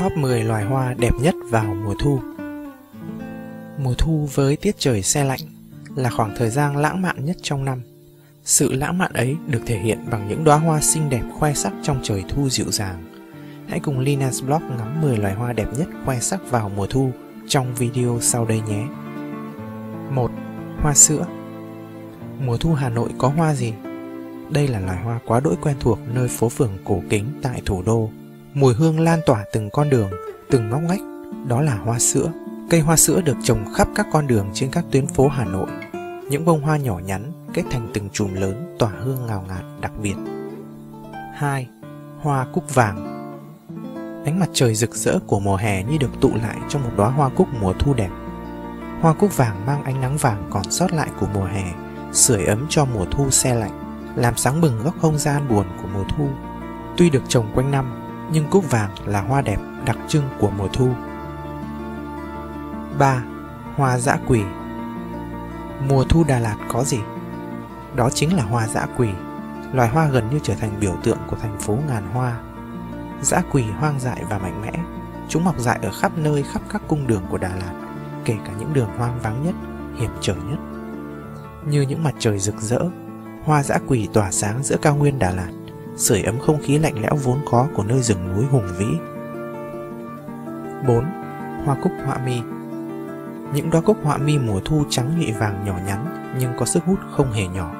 Top 10 loài hoa đẹp nhất vào mùa thu. Mùa thu với tiết trời se lạnh là khoảng thời gian lãng mạn nhất trong năm. Sự lãng mạn ấy được thể hiện bằng những đóa hoa xinh đẹp khoe sắc trong trời thu dịu dàng. Hãy cùng Lina's Blog ngắm 10 loài hoa đẹp nhất khoe sắc vào mùa thu trong video sau đây nhé. 1. Hoa sữa. Mùa thu Hà Nội có hoa gì? Đây là loài hoa quá đỗi quen thuộc nơi phố phường cổ kính tại thủ đô. Mùi hương lan tỏa từng con đường, từng ngóc ngách. Đó là hoa sữa. Cây hoa sữa được trồng khắp các con đường trên các tuyến phố Hà Nội. Những bông hoa nhỏ nhắn kết thành từng chùm lớn tỏa hương ngào ngạt đặc biệt. 2. Hoa cúc vàng. Ánh mặt trời rực rỡ của mùa hè như được tụ lại trong một đóa hoa cúc mùa thu đẹp. Hoa cúc vàng mang ánh nắng vàng còn sót lại của mùa hè, sưởi ấm cho mùa thu se lạnh, làm sáng bừng góc không gian buồn của mùa thu. Tuy được trồng quanh năm, nhưng cúc vàng là hoa đẹp đặc trưng của mùa thu. 3. Hoa dã quỳ. Mùa thu Đà Lạt có gì? Đó chính là hoa dã quỳ. Loài hoa gần như trở thành biểu tượng của thành phố ngàn hoa. Dã quỳ hoang dại và mạnh mẽ. Chúng mọc dại ở khắp nơi, khắp các cung đường của Đà Lạt, kể cả những đường hoang vắng nhất, hiểm trở nhất. Như những mặt trời rực rỡ, hoa dã quỳ tỏa sáng giữa cao nguyên Đà Lạt, sưởi ấm không khí lạnh lẽo vốn có của nơi rừng núi hùng vĩ. 4. Hoa cúc họa mi. Những đóa cúc họa mi mùa thu trắng nhụy vàng nhỏ nhắn nhưng có sức hút không hề nhỏ.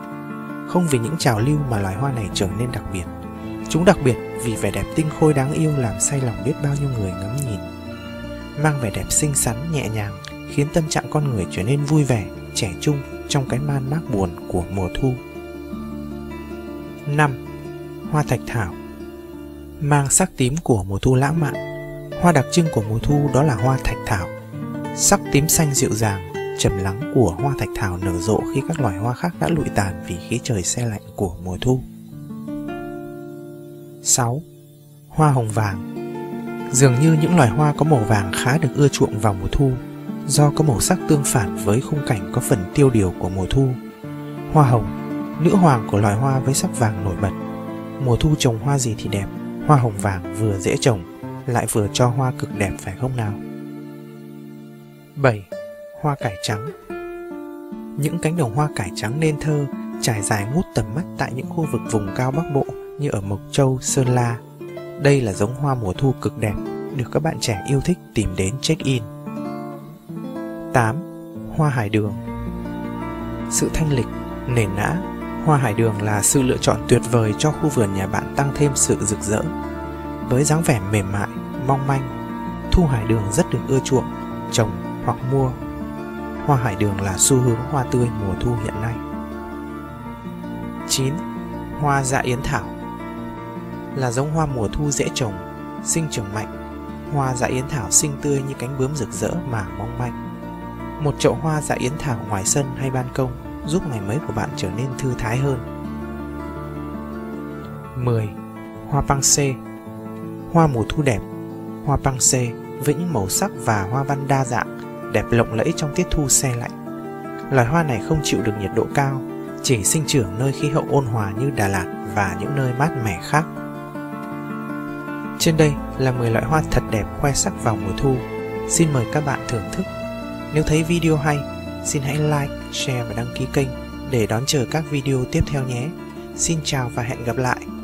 Không vì những trào lưu mà loài hoa này trở nên đặc biệt. Chúng đặc biệt vì vẻ đẹp tinh khôi đáng yêu làm say lòng biết bao nhiêu người ngắm nhìn. Mang vẻ đẹp xinh xắn nhẹ nhàng khiến tâm trạng con người trở nên vui vẻ, trẻ trung trong cái man mác buồn của mùa thu. 5. Hoa thạch thảo. Mang sắc tím của mùa thu lãng mạn, hoa đặc trưng của mùa thu đó là hoa thạch thảo. Sắc tím xanh dịu dàng, trầm lắng của hoa thạch thảo nở rộ khi các loài hoa khác đã lụi tàn vì khí trời se lạnh của mùa thu. 6. Hoa hồng vàng. Dường như những loài hoa có màu vàng khá được ưa chuộng vào mùa thu, do có màu sắc tương phản với khung cảnh có phần tiêu điều của mùa thu. Hoa hồng, nữ hoàng của loài hoa với sắc vàng nổi bật. Mùa thu trồng hoa gì thì đẹp, hoa hồng vàng vừa dễ trồng, lại vừa cho hoa cực đẹp phải không nào? 7. Hoa cải trắng. Những cánh đồng hoa cải trắng nên thơ, trải dài ngút tầm mắt tại những khu vực vùng cao Bắc Bộ như ở Mộc Châu, Sơn La. Đây là giống hoa mùa thu cực đẹp, được các bạn trẻ yêu thích tìm đến check-in. 8. Hoa hải đường. Sự thanh lịch, nền nã, hoa hải đường là sự lựa chọn tuyệt vời cho khu vườn nhà bạn tăng thêm sự rực rỡ. Với dáng vẻ mềm mại, mong manh, thu hải đường rất được ưa chuộng, trồng hoặc mua. Hoa hải đường là xu hướng hoa tươi mùa thu hiện nay. 9. Hoa dạ yến thảo. Là giống hoa mùa thu dễ trồng, sinh trưởng mạnh. Hoa dạ yến thảo xinh tươi như cánh bướm rực rỡ mà mong manh. Một chậu hoa dạ yến thảo ngoài sân hay ban công giúp ngày mới của bạn trở nên thư thái hơn. 10. Hoa pang xê. Hoa mùa thu đẹp. Hoa pang xê với những màu sắc và hoa văn đa dạng, đẹp lộng lẫy trong tiết thu se lạnh. Loài hoa này không chịu được nhiệt độ cao, chỉ sinh trưởng nơi khí hậu ôn hòa như Đà Lạt và những nơi mát mẻ khác. Trên đây là 10 loại hoa thật đẹp khoe sắc vào mùa thu. Xin mời các bạn thưởng thức. Nếu thấy video hay, xin hãy like, share và đăng ký kênh để đón chờ các video tiếp theo nhé. Xin chào và hẹn gặp lại.